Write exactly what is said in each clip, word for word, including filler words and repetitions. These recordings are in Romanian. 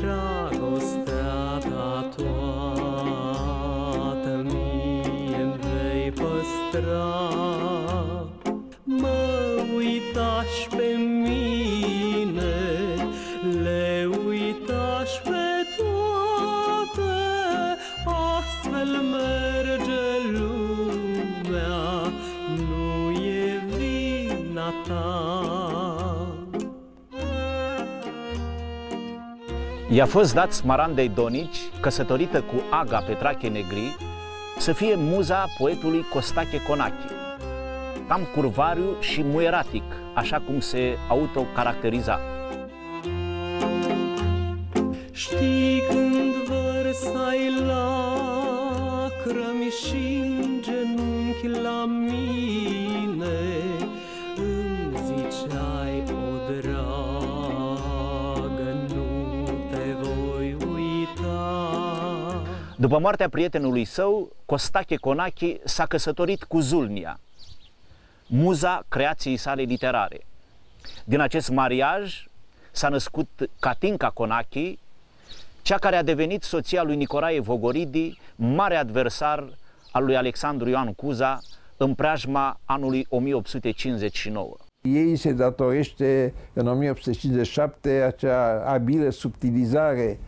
dragostea ta toată mie-mi vei păstra. Mă uitași pe mine, le uitași pe toate, astfel merge lumea, nu e vina ta. I-a fost dat Smarandei Donici, căsătorită cu Aga Petrache Negri, să fie muza poetului Costache Conachi, cam curvariu și muieratic, așa cum se autocaracteriza. Știi când vărsai lacrimi și-n genunchi la mine, îmi ziceai o dragă. După moartea prietenului său, Costache Conachi s-a căsătorit cu Zulnia, muza creației sale literare. Din acest mariaj s-a născut Catinca Conachi, cea care a devenit soția lui Nicolae Vogoridi, mare adversar al lui Alexandru Ioan Cuza, în preajma anului o mie opt sute cincizeci și nouă. Ei se datorește în o mie opt sute cincizeci și șapte acea abilă subtilizare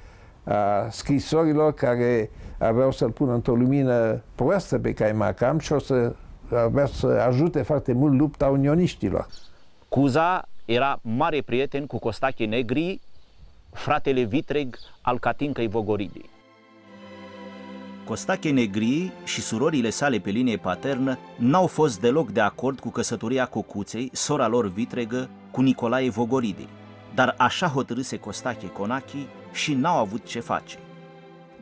a scrisorilor care aveau să-l pună într-o lumină proastă pe Caimacam și o să avea să ajute foarte mult lupta unioniștilor. Cuza era mare prieten cu Costache Negri, fratele vitreg al Catincăi Vogoridi. Costache Negri și surorile sale pe linie paternă n-au fost deloc de acord cu căsătoria Cocuței, sora lor vitregă, cu Nicolae Vogoridi. Dar așa hotărâse Costache Conachi și n-au avut ce face.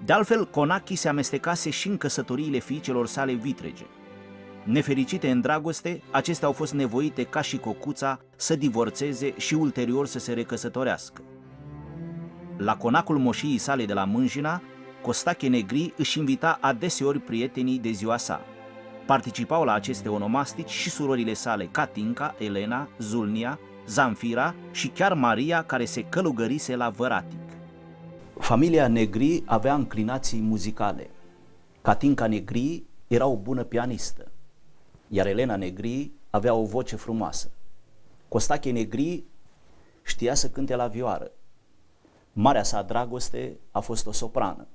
De altfel, Conachi se amestecase și în căsătoriile fiicelor sale vitrege. Nefericite în dragoste, acestea au fost nevoite, ca și Cocuța, să divorțeze și ulterior să se recăsătorească. La conacul moșiei sale de la Mânjina, Costache Negri își invita adeseori prietenii de ziua sa. Participau la aceste onomastici și surorile sale Catinca, Elena, Zulnia, Zanfira și chiar Maria, care se călugărise la Vărati. Familia Negri avea înclinații muzicale. Catinca Negri era o bună pianistă, iar Elena Negri avea o voce frumoasă. Costache Negri știa să cânte la vioară. Marea sa dragoste a fost o soprană.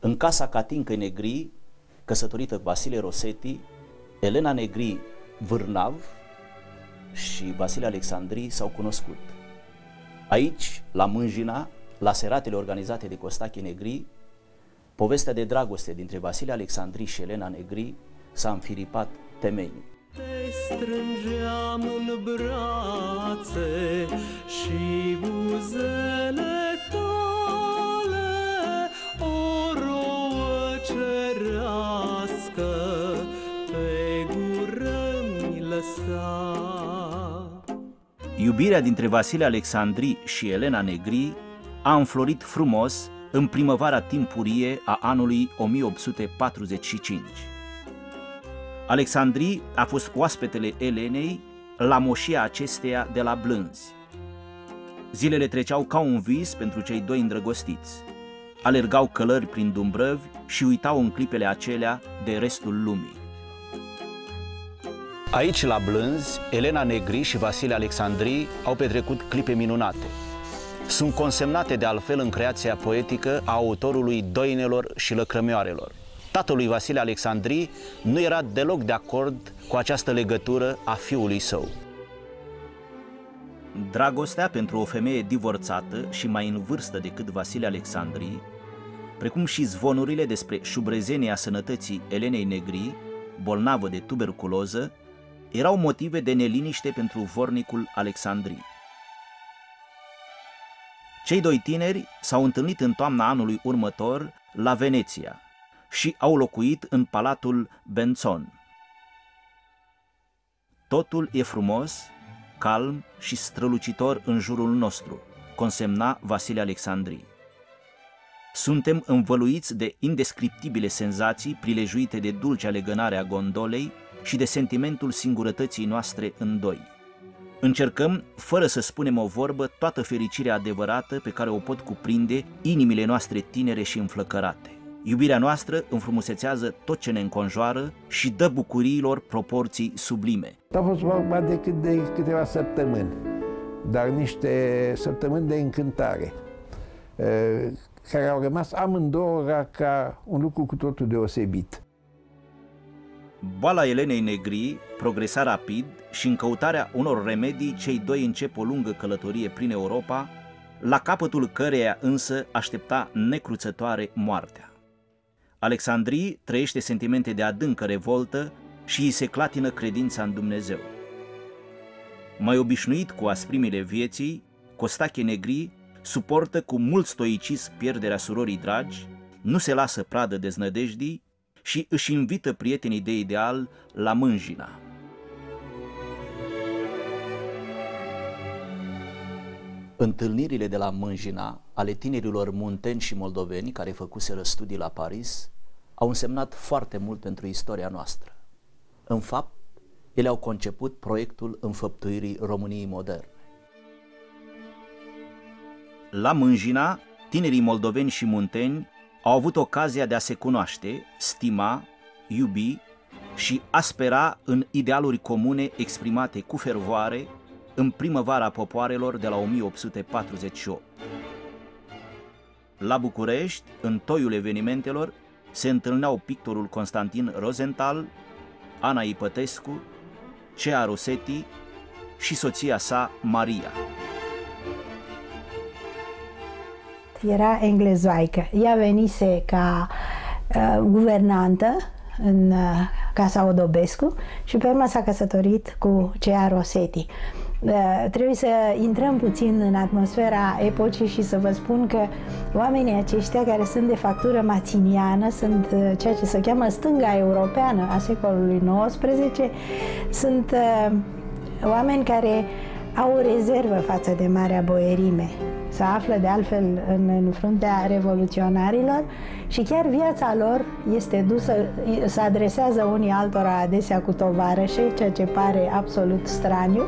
În casa Catincăi Negri, căsătorită Vasile Rosetti, Elena Negri vârnav și Vasile Alecsandri s-au cunoscut. Aici, la Mânjina, la seratele organizate de Costache Negri, povestea de dragoste dintre Vasile Alecsandri și Elena Negri s-a înfiripat temeinic. Te strângeam în brațe și buzele tale o rouă cerească pe gură-mi lăsa. Iubirea dintre Vasile Alecsandri și Elena Negri a înflorit frumos în primăvara timpurie a anului o mie opt sute patruzeci și cinci. Alecsandri a fost oaspetele Elenei la moșia acesteia de la Blânzi. Zilele treceau ca un vis pentru cei doi îndrăgostiți. Alergau călări prin Dumbrăvi și uitau în clipele acelea de restul lumii. Aici, la Blânzi, Elena Negri și Vasile Alecsandri au petrecut clipe minunate. Sunt consemnate de altfel în creația poetică a autorului Doinelor și Lăcrămioarelor. Tatălui Vasile Alecsandri nu era deloc de acord cu această legătură a fiului său. Dragostea pentru o femeie divorțată și mai în vârstă decât Vasile Alecsandri, precum și zvonurile despre șubrezenia sănătății Elenei Negri, bolnavă de tuberculoză, erau motive de neliniște pentru vornicul Alecsandri. Cei doi tineri s-au întâlnit în toamna anului următor la Veneția și au locuit în Palatul Benzon. Totul e frumos, calm și strălucitor în jurul nostru, consemna Vasile Alecsandri. Suntem învăluiți de indescriptibile senzații prilejuite de dulcea legănare a gondolei și de sentimentul singurătății noastre în doi. Încercăm, fără să spunem o vorbă, toată fericirea adevărată pe care o pot cuprinde inimile noastre tinere și înflăcărate. Iubirea noastră înfrumusețează tot ce ne înconjoară și dă bucuriilor proporții sublime. A fost vorba decât de câteva săptămâni, dar niște săptămâni de încântare, care au rămas amândouă ca un lucru cu totul deosebit. Boala Elenei Negri progresa rapid și în căutarea unor remedii cei doi încep o lungă călătorie prin Europa, la capătul căreia însă aștepta necruțătoare moartea. Alecsandri trăiește sentimente de adâncă revoltă și îi se clatină credința în Dumnezeu. Mai obișnuit cu asprimile vieții, Costache Negri suportă cu mult stoicism pierderea surorii dragi, nu se lasă pradă deznădejdii și își invită prietenii de ideal la Mânjina. Întâlnirile de la Mânjina ale tinerilor munteni și moldoveni care făcuseră studii la Paris au însemnat foarte mult pentru istoria noastră. În fapt, ele au conceput proiectul înfăptuirii României moderne. La Mânjina, tinerii moldoveni și munteni au avut ocazia de a se cunoaște, stima, iubi și aspera în idealuri comune exprimate cu fervoare în Primăvara Popoarelor de la o mie opt sute patruzeci și opt. La București, în toiul evenimentelor, se întâlneau pictorul Constantin Rosenthal, Ana Ipătescu, C A Rosetti și soția sa, Maria. Era englezoaică. Ea venise ca uh, guvernantă în uh, casa Odobescu și pe urmă s-a căsătorit cu C A Rosetti. Uh, trebuie să intrăm puțin în atmosfera epocii și să vă spun că oamenii aceștia care sunt de factură maținiană, sunt uh, ceea ce se cheamă stânga europeană a secolului nouăsprezece, sunt uh, oameni care au o rezervă față de marea boierime. Se află de altfel în, în fruntea revoluționarilor și chiar viața lor este dusă, se adresează unii altora adesea cu tovarășe, ceea ce pare absolut straniu.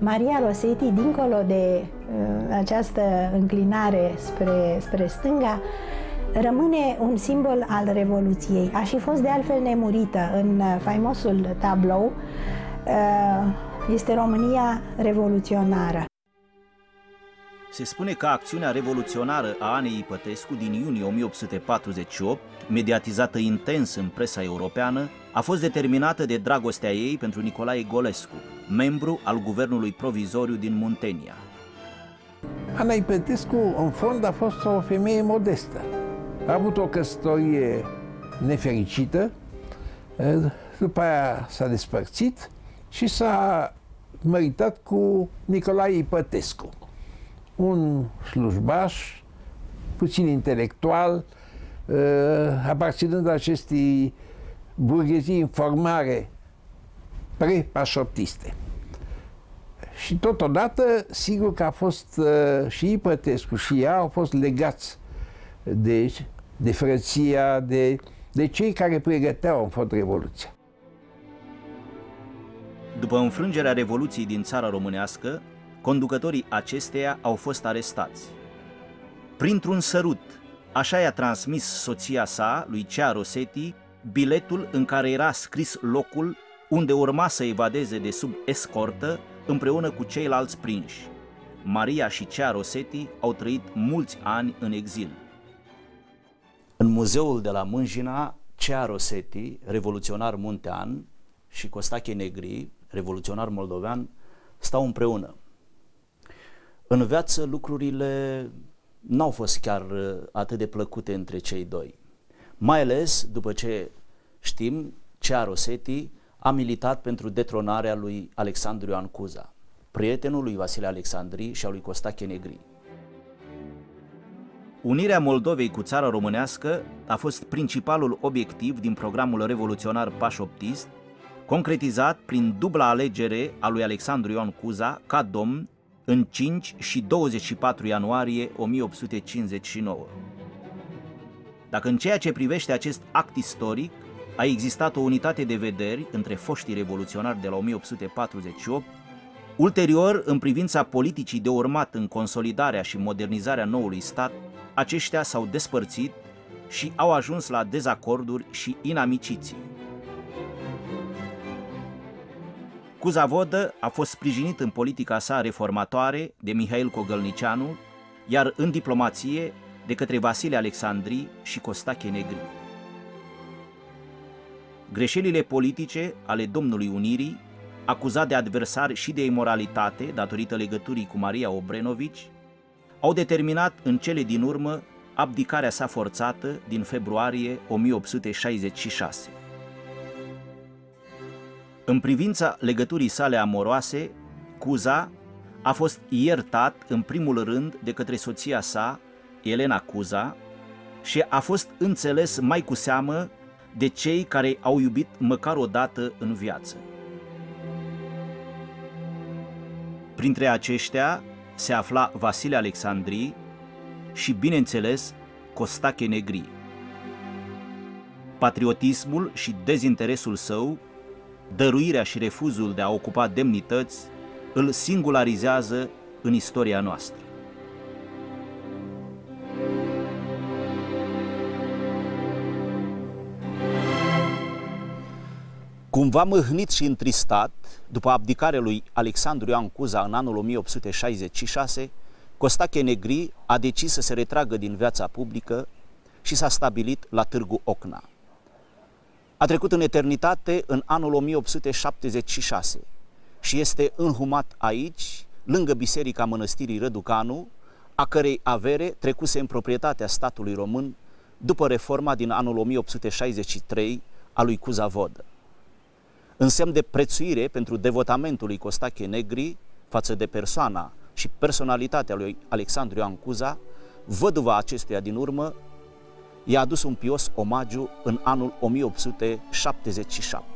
Maria Rosetti, dincolo de uh, această înclinare spre, spre stânga, rămâne un simbol al Revoluției. A și fost de altfel nemurită în faimosul tablou uh, Este România revoluționară. Se spune că acțiunea revoluționară a Anei Ipătescu din iunie o mie opt sute patruzeci și opt, mediatizată intens în presa europeană, a fost determinată de dragostea ei pentru Nicolae Golescu, membru al guvernului provizoriu din Muntenia. Ana Ipătescu, în fond, a fost o femeie modestă. A avut o căsătorie nefericită, după aia s-a despărțit și s-a măritat cu Nicolae Ipătescu, un slujbaș, puțin intelectual, aparținând acestei burghezii informare pre-pașoptiste. Și totodată, sigur că a fost și Ipătescu și ea au fost legați de, de frăția, de, de cei care pregăteau în fond Revoluția. După înfrângerea Revoluției din țara românească, conducătorii acesteia au fost arestați. Printr-un sărut, așa i-a transmis soția sa, lui C A Rosetti, biletul în care era scris locul unde urma să evadeze de sub escortă împreună cu ceilalți prinși. Maria și C A Rosetti au trăit mulți ani în exil. În muzeul de la Mânjina, C A Rosetti, revoluționar muntean, și Costache Negri, revoluționar moldovean, stau împreună. În viață lucrurile n-au fost chiar atât de plăcute între cei doi. Mai ales după ce știm, C A Rosetti a militat pentru detronarea lui Alexandru Ioan Cuza, prietenul lui Vasile Alecsandri și a lui Costache Negri. Unirea Moldovei cu țara românească a fost principalul obiectiv din programul revoluționar pașoptist, concretizat prin dubla alegere a lui Alexandru Ioan Cuza ca domn în cinci și douăzeci și patru ianuarie o mie opt sute cincizeci și nouă. Dacă în ceea ce privește acest act istoric a existat o unitate de vederi între foștii revoluționari de la o mie opt sute patruzeci și opt, Ulterior, în privința politicii de urmat în consolidarea și modernizarea noului stat, aceștia s-au despărțit și au ajuns la dezacorduri și inamiciții. Cuza Vodă a fost sprijinit în politica sa reformatoare de Mihail Kogălniceanu, iar în diplomație de către Vasile Alecsandri și Costache Negri. Greșelile politice ale Domnului Unirii, acuzat de adversari și de imoralitate datorită legăturii cu Maria Obrenovici, au determinat în cele din urmă abdicarea sa forțată din februarie o mie opt sute șaizeci și șase. În privința legăturii sale amoroase, Cuza a fost iertat în primul rând de către soția sa, Elena Cuza, și a fost înțeles mai cu seamă de cei care au iubit măcar o dată în viață. Printre aceștia se afla Vasile Alecsandri și, bineînțeles, Costache Negri. Patriotismul și dezinteresul său, dăruirea și refuzul de a ocupa demnități, îl singularizează în istoria noastră. Cumva mâhnit și întristat, după abdicarea lui Alexandru Ioan Cuza în anul o mie opt sute șaizeci și șase, Costache Negri a decis să se retragă din viața publică și s-a stabilit la Târgu Ocna. A trecut în eternitate în anul o mie opt sute șaptezeci și șase și este înhumat aici, lângă biserica mănăstirii Răducanu, a cărei avere trecuse în proprietatea statului român după reforma din anul o mie opt sute șaizeci și trei a lui Cuza Vodă. În semn de prețuire pentru devotamentul lui Costache Negri față de persoana și personalitatea lui Alexandru Ioan Cuza, văduva acestuia din urmă i-a adus un pios omagiu în anul o mie opt sute șaptezeci și șapte.